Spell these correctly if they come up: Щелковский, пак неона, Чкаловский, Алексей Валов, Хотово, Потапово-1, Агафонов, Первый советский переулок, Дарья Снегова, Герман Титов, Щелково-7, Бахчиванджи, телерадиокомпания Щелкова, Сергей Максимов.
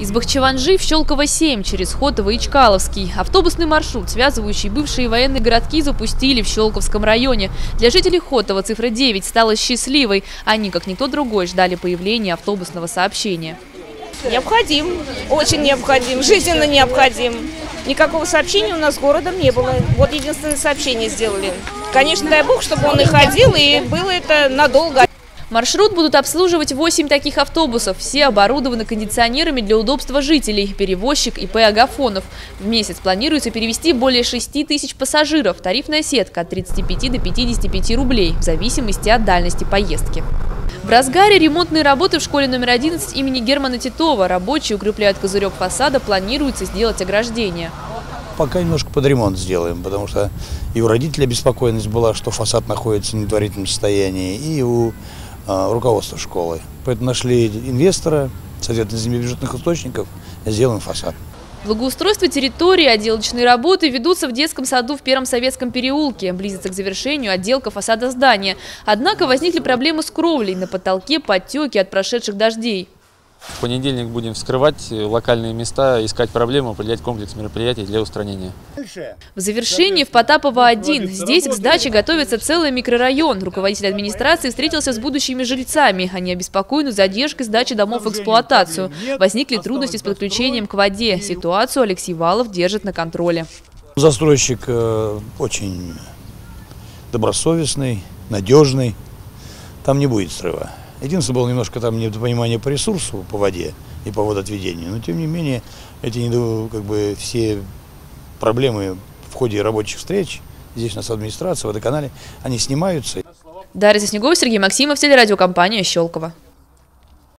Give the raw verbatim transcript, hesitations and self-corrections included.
Из Бахчиванджи в Щелково семь через Хотово и Чкаловский. Автобусный маршрут, связывающий бывшие военные городки, запустили в Щелковском районе. Для жителей Хотово цифра девять стала счастливой. Они, как никто другой, ждали появления автобусного сообщения. Необходим, очень необходим, жизненно необходим. Никакого сообщения у нас городом не было. Вот единственное сообщение сделали. Конечно, дай бог, чтобы он и ходил, и было это надолго. Маршрут будут обслуживать восемь таких автобусов. Все оборудованы кондиционерами для удобства жителей. Перевозчик и пэ Агафонов. В месяц планируется перевезти более шести тысяч пассажиров. Тарифная сетка от тридцати пяти до пятидесяти пяти рублей в зависимости от дальности поездки. В разгаре ремонтные работы в школе номер одиннадцать имени Германа Титова. Рабочие укрепляют козырек фасада, планируется сделать ограждение. Пока немножко под ремонт сделаем, потому что и у родителей обеспокоенность была, что фасад находится в недворительном состоянии, и у руководство школы. Поэтому нашли инвестора, соответственно, из бюджетных источников, сделан фасад. Благоустройство территории, отделочные работы ведутся в детском саду в Первом советском переулке. Близится к завершению отделка фасада здания. Однако возникли проблемы с кровлей. На потолке подтеки от прошедших дождей. В понедельник будем вскрывать локальные места, искать проблемы, определять комплекс мероприятий для устранения. В завершении в Потапово один. Здесь к сдаче готовится целый микрорайон. Руководитель администрации встретился с будущими жильцами. Они обеспокоены задержкой сдачи домов в эксплуатацию. Возникли трудности с подключением к воде. Ситуацию Алексей Валов держит на контроле. Застройщик очень добросовестный, надежный. Там не будет срыва. Единственное, было немножко там недопонимание по ресурсу, по воде и по водоотведению, но тем не менее эти как бы, все проблемы в ходе рабочих встреч, здесь у нас администрация, водоканале, они снимаются. Дарья Снегова, Сергей Максимов, телерадиокомпания «Щелкова».